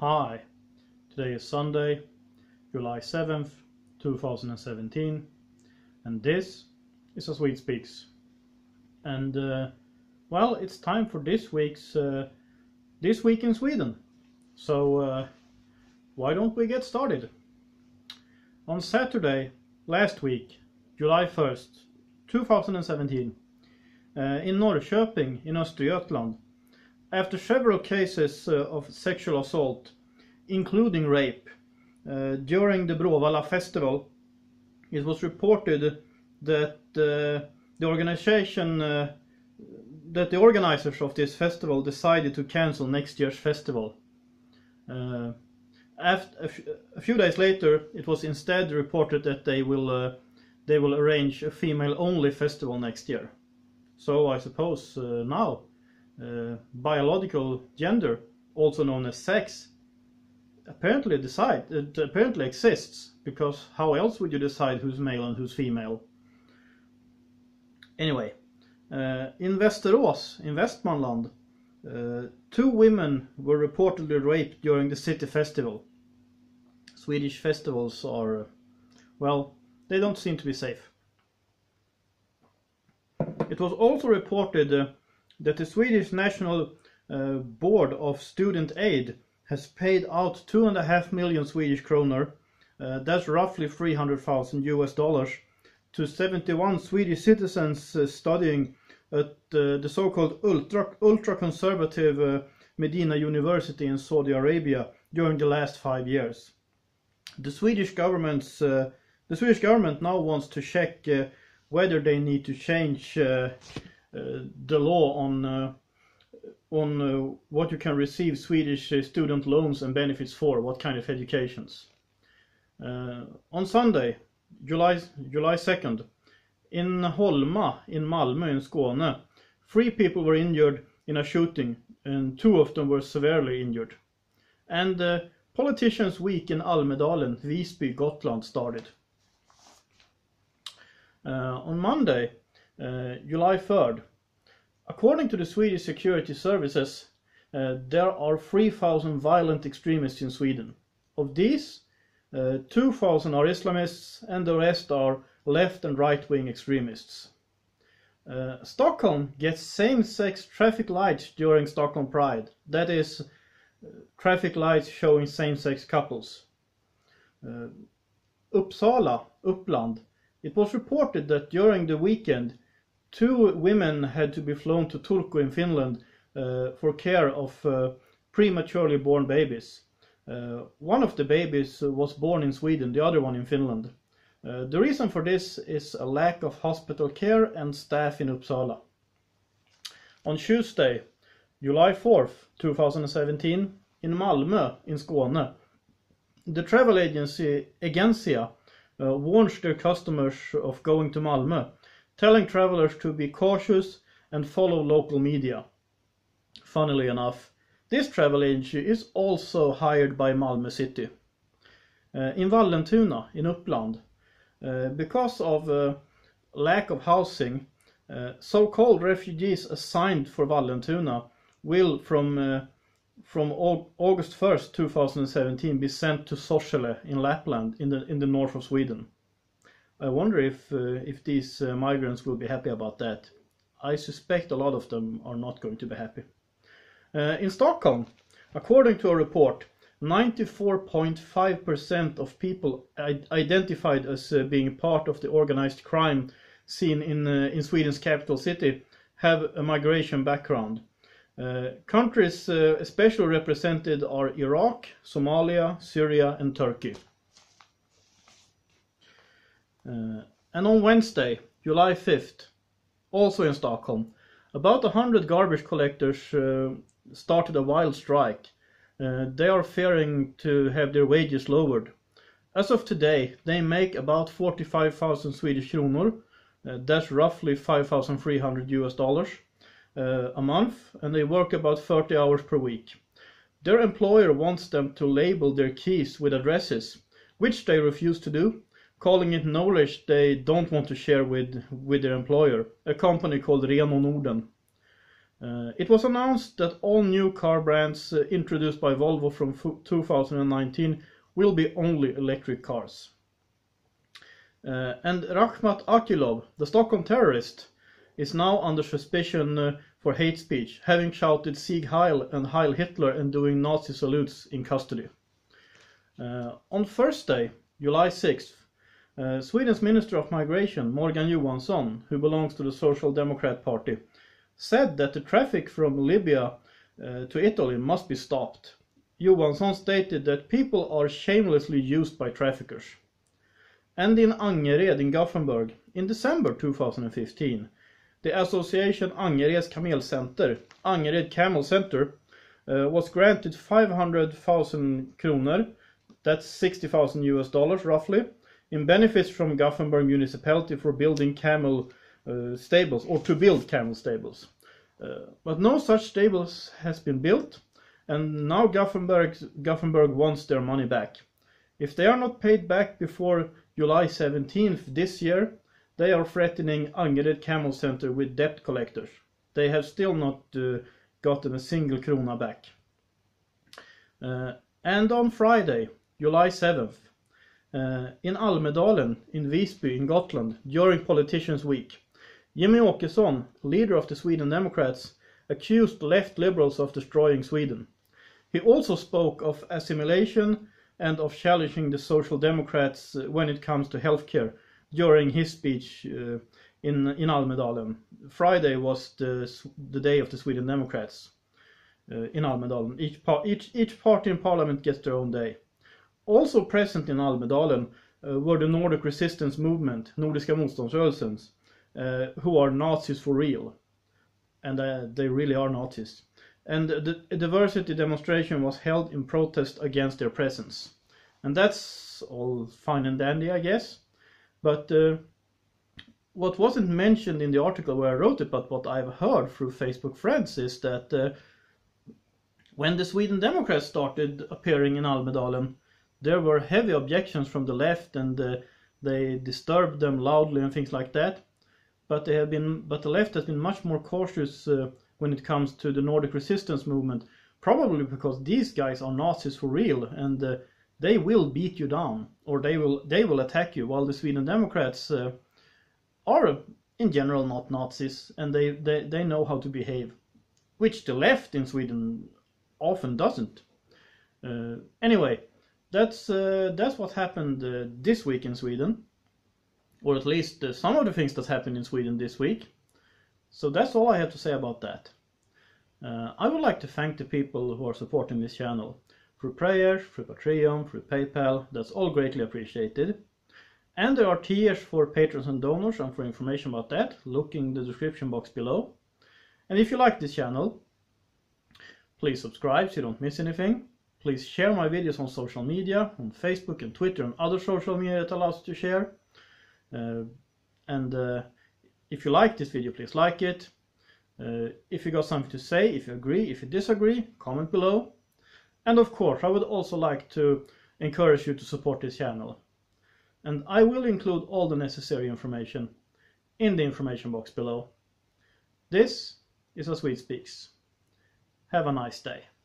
Hi, today is Sunday, July 7th, 2017, and this is A Swede Speaks. And well, it's time for this week's This Week in Sweden. So why don't we get started? On Saturday last week, July 1st, 2017, in Norrköping in Östergötland, after several cases of sexual assault, including rape, during the Bråvalla festival, it was reported that the organizers of this festival decided to cancel next year's festival. A few days later, it was instead reported that they will arrange a female-only festival next year. So I suppose now, biological gender, also known as sex, apparently exists, because how else would you decide who's male and who's female? Anyway, in Västerås, in Västmanland, two women were reportedly raped during the city festival. Swedish festivals are, well, they don't seem to be safe. It was also reported that the Swedish National Board of Student Aid has paid out 2.5 million Swedish kronor, that's roughly $300,000, to 71 Swedish citizens studying at the so-called ultra-conservative Medina University in Saudi Arabia during the last 5 years. The Swedish government now wants to check whether they need to change the law on what you can receive Swedish student loans and benefits for, what kind of educations. On Sunday, July 2nd, in Holma in Malmö in Skåne, 3 people were injured in a shooting, and 2 of them were severely injured. And Politicians Week in Almedalen, Visby, Gotland started. On Monday, July 3rd, according to the Swedish security services, there are 3,000 violent extremists in Sweden. Of these, 2,000 are Islamists and the rest are left and right-wing extremists. Stockholm gets same-sex traffic lights during Stockholm Pride, that is, traffic lights showing same-sex couples. Uppsala, Uppland, it was reported that during the weekend, 2 women had to be flown to Turku in Finland for care of prematurely born babies. One of the babies was born in Sweden, the other one in Finland. The reason for this is a lack of hospital care and staff in Uppsala. On Tuesday, July 4th, 2017, in Malmö, in Skåne, the travel agency Egencia warns their customers of going to Malmö, telling travelers to be cautious and follow local media. Funnily enough, this travel agency is also hired by Malmö city. In Vallentuna, in Uppland, because of lack of housing, so-called refugees assigned for Vallentuna will from August 1st, 2017 be sent to Sorsele in Lapland in the north of Sweden. I wonder if these migrants will be happy about that. I suspect a lot of them are not going to be happy. In Stockholm, according to a report, 94.5% of people identified as being part of the organized crime scene in Sweden's capital city have a migration background. Countries especially represented are Iraq, Somalia, Syria and Turkey. And on Wednesday, July 5th, also in Stockholm, about 100 garbage collectors started a wild strike. They are fearing to have their wages lowered. As of today, they make about 45,000 Swedish kronor, that's roughly $5,300 a month, and they work about 30 hours per week. Their employer wants them to label their keys with addresses, which they refuse to do, calling it knowledge they don't want to share with their employer, a company called Reno Norden. It was announced that all new car brands introduced by Volvo from 2019 will be only electric cars. And Rachmat Akilov, the Stockholm terrorist, is now under suspicion for hate speech, having shouted Sieg Heil and Heil Hitler and doing Nazi salutes in custody. On Thursday, July 6th, Sweden's Minister of Migration, Morgan Johansson, who belongs to the Social Democrat Party, said that the traffic from Libya to Italy must be stopped. Johansson stated that people are shamelessly used by traffickers. And in Angered in Gothenburg, in December 2015, the association Angereds Kamelcenter, Angered Kamelcenter, was granted 500,000 kronor, that's $60,000 roughly, in benefits from Gothenburg municipality for building camel stables, or to build camel stables. But no such stables has been built, and now Gothenburg wants their money back. If they are not paid back before July 17th this year, they are threatening Angered Kamelcenter with debt collectors. They have still not gotten a single krona back. And on Friday, July 7th, in Almedalen in Visby in Gotland, during Politicians Week, Jimmie Åkesson, leader of the Sweden Democrats, accused left liberals of destroying Sweden. He also spoke of assimilation and of challenging the Social Democrats when it comes to healthcare during his speech in Almedalen. Friday was the day of the Sweden Democrats in Almedalen. Each party in parliament gets their own day. Also present in Almedalen were the Nordic resistance movement, Nordiska Motståndsrörelsen, who are Nazis for real. And they really are Nazis. And the diversity demonstration was held in protest against their presence. And that's all fine and dandy, I guess. But what wasn't mentioned in the article where I wrote it, but what I've heard through Facebook friends, is that when the Sweden Democrats started appearing in Almedalen, there were heavy objections from the left, and they disturbed them loudly and things like that. But the left has been much more cautious when it comes to the Nordic resistance movement, probably because these guys are Nazis for real, and they will beat you down, or they will attack you, while the Sweden Democrats are in general not Nazis, and they know how to behave, which the left in Sweden often doesn't. Anyway. That's what happened this week in Sweden, or at least some of the things that happened in Sweden this week. So that's all I have to say about that. I would like to thank the people who are supporting this channel through prayers, through Patreon, through PayPal. That's all greatly appreciated. And there are tiers for patrons and donors, and for information about that, look in the description box below. And if you like this channel, please subscribe so you don't miss anything. Please share my videos on social media, on Facebook and Twitter and other social media that allows you to share. If you like this video, please like it. If you got something to say, if you agree, if you disagree, comment below. And of course, I would also like to encourage you to support this channel. And I will include all the necessary information in the information box below. This is A Swede Speaks. Have a nice day.